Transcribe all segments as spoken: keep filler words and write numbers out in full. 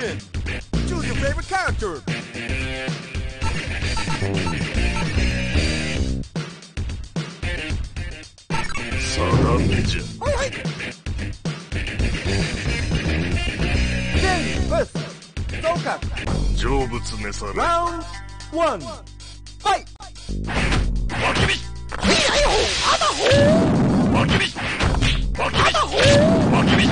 Question. Choose your favorite character. Saga Ninja. All right. Then first, Soka. Jobutsu Nesare. Round one. Fight. Wakibi. Hiyo. Adaho. Wakibi. Wakibi. Wakibi.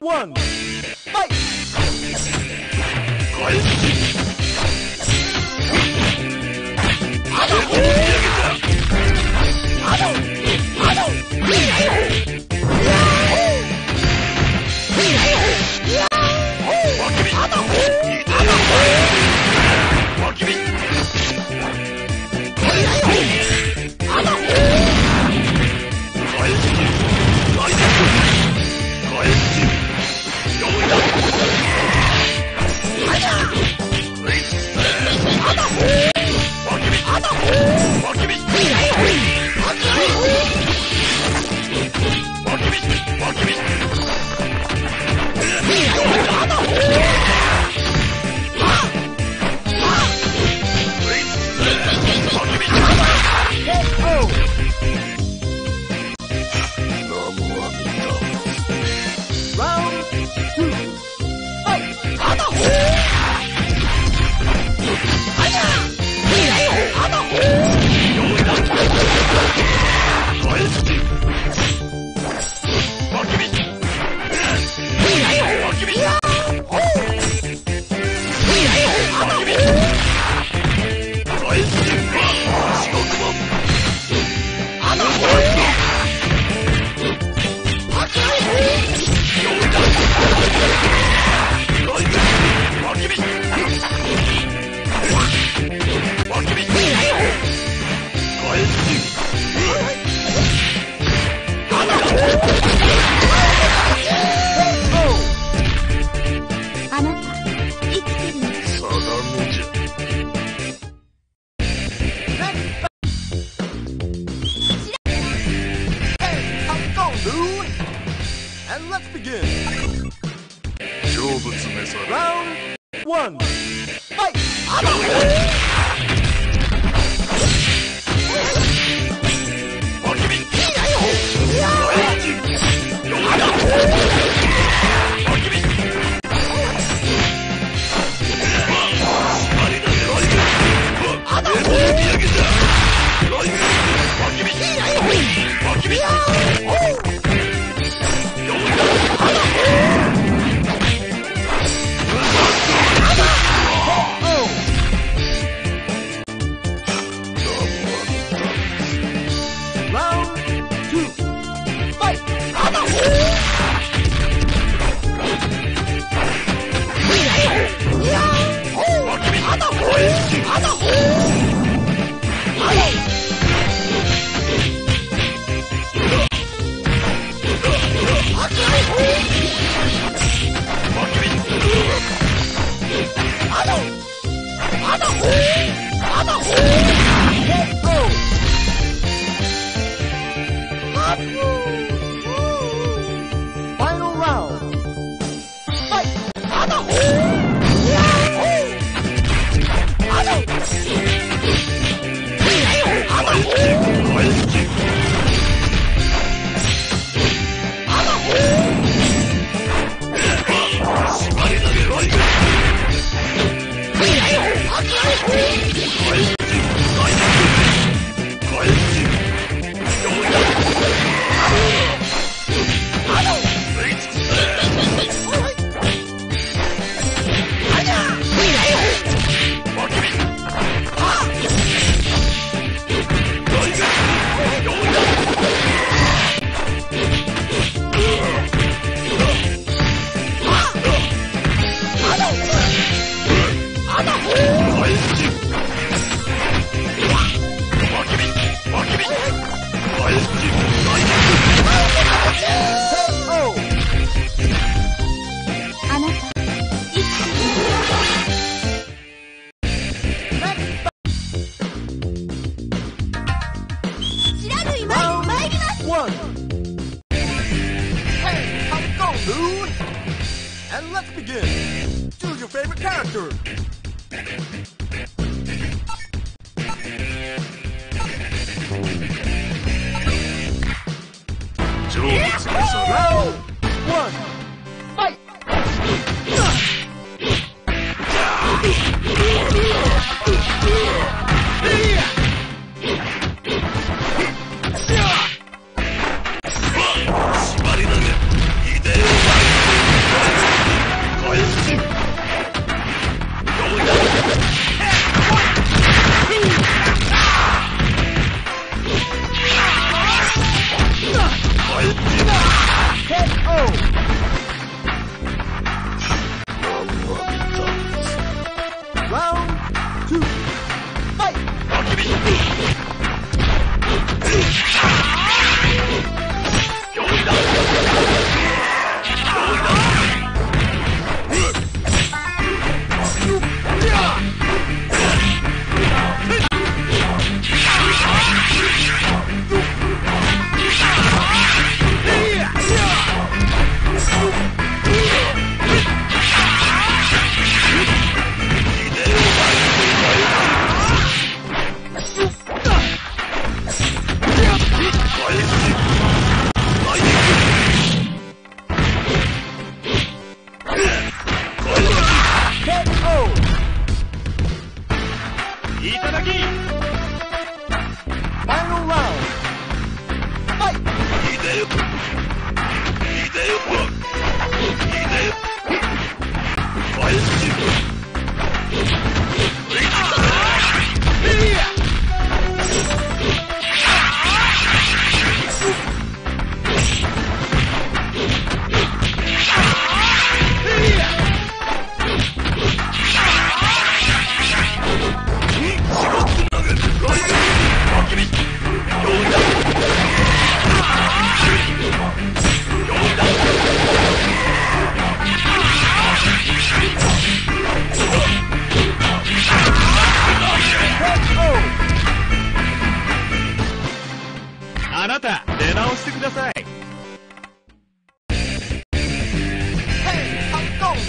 What? and let's begin. Round one. Fight!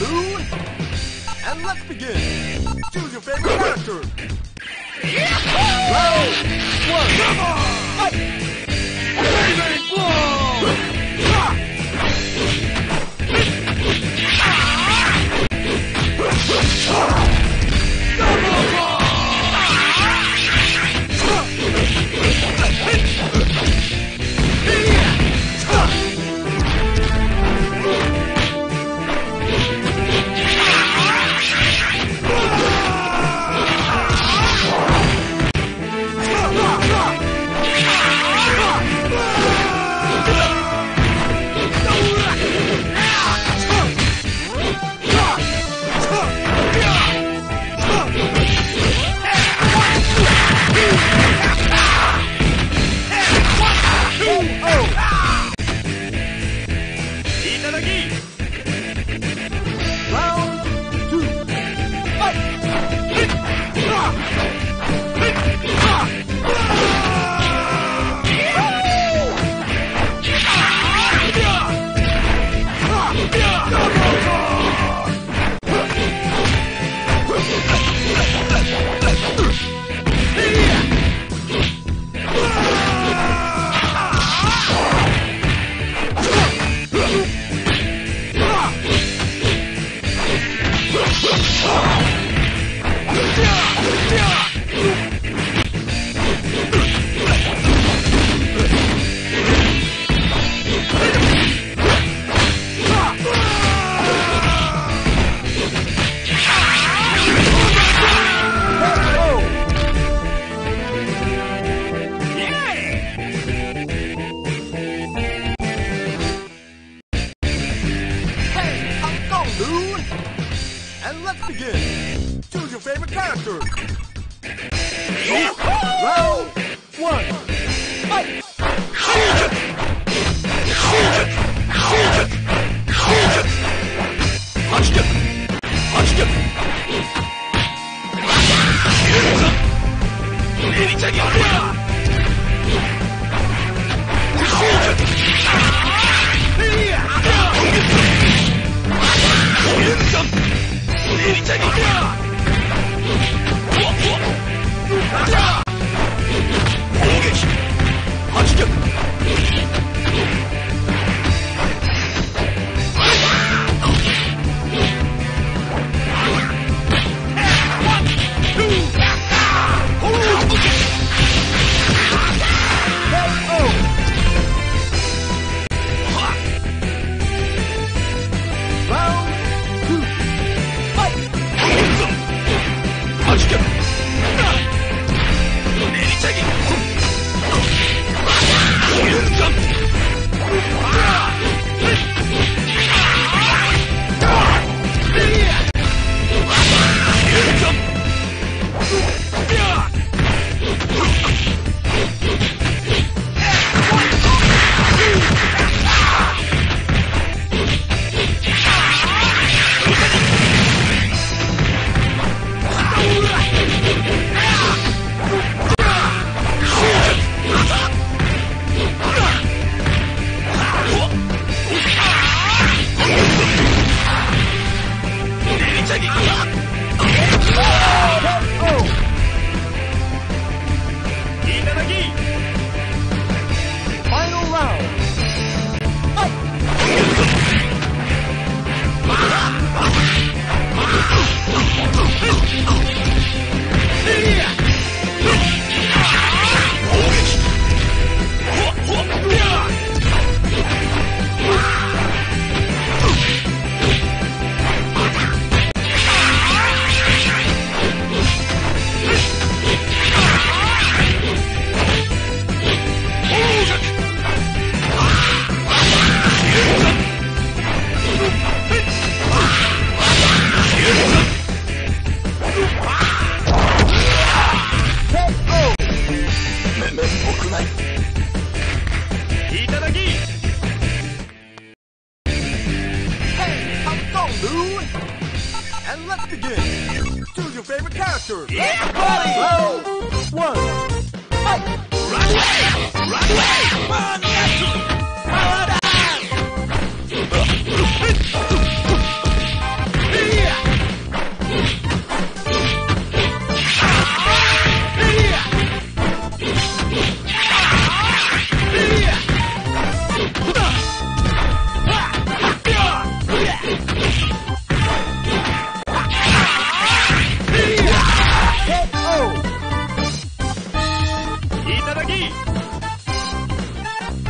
two, and let's begin. Choose your favorite character. Yahoo! Round one. Come on! Fight! Amazing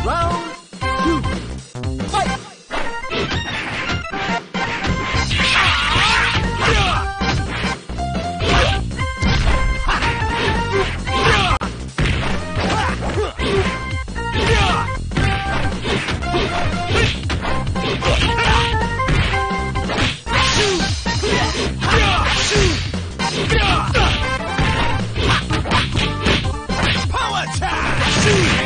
Round two, fight! Power attack! Power attack!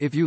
If you